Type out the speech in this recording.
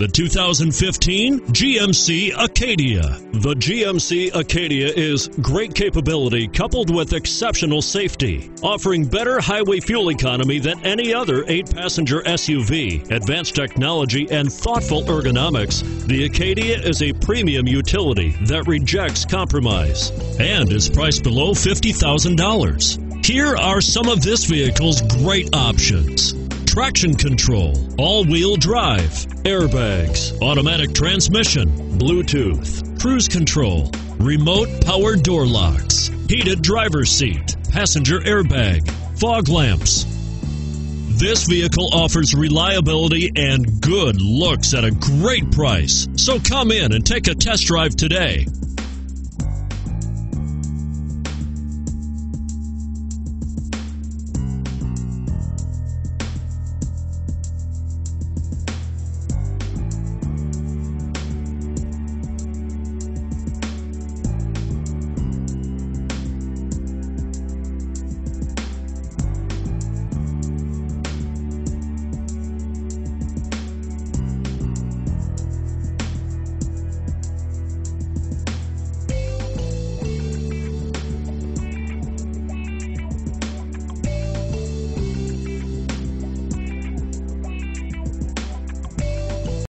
The 2015 GMC Acadia. The GMC Acadia is great capability coupled with exceptional safety, offering better highway fuel economy than any other 8-passenger SUV. Advanced technology and thoughtful ergonomics, the Acadia is a premium utility that rejects compromise and is priced below $50,000. Here are some of this vehicle's great options: traction control, all-wheel drive, airbags, automatic transmission, Bluetooth, cruise control, remote power door locks, heated driver's seat, passenger airbag, fog lamps. This vehicle offers reliability and good looks at a great price. So come in and take a test drive today.